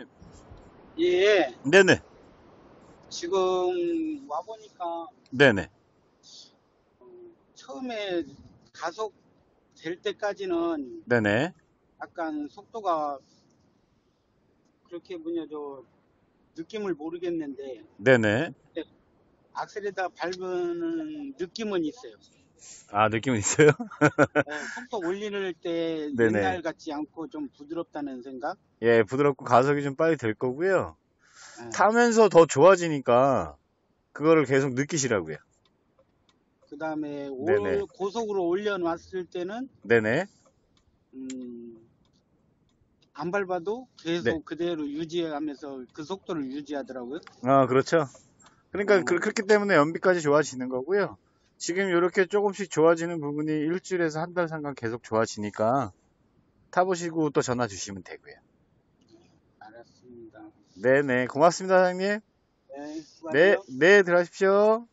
대표님. 예. 네네. 지금 와보니까. 네네. 처음에 가속 될 때까지는. 네네. 약간 속도가 그렇게 느낌을 모르겠는데. 네네. 악셀에다 밟는 느낌은 있어요. 아, 느낌은 있어요? 네, 속도 올릴 때 네네. 옛날 같지 않고 좀 부드럽다는 생각? 예, 부드럽고 가속이 좀 빨리 될 거고요. 네. 타면서 더 좋아지니까 그거를 계속 느끼시라고요. 그 다음에 고속으로 올려놨을 때는 네네. 안 밟아도 계속 네. 그대로 유지하면서 그 속도를 유지하더라고요. 아, 그렇죠. 그러니까 그렇기 때문에 연비까지 좋아지는 거고요. 지금 이렇게 조금씩 좋아지는 부분이 일주일에서 한 달 상간 계속 좋아지니까 타보시고 또 전화 주시면 되고요. 알았습니다. 네네, 고맙습니다, 사장님. 네, 수고하세요. 네, 들어가십시오.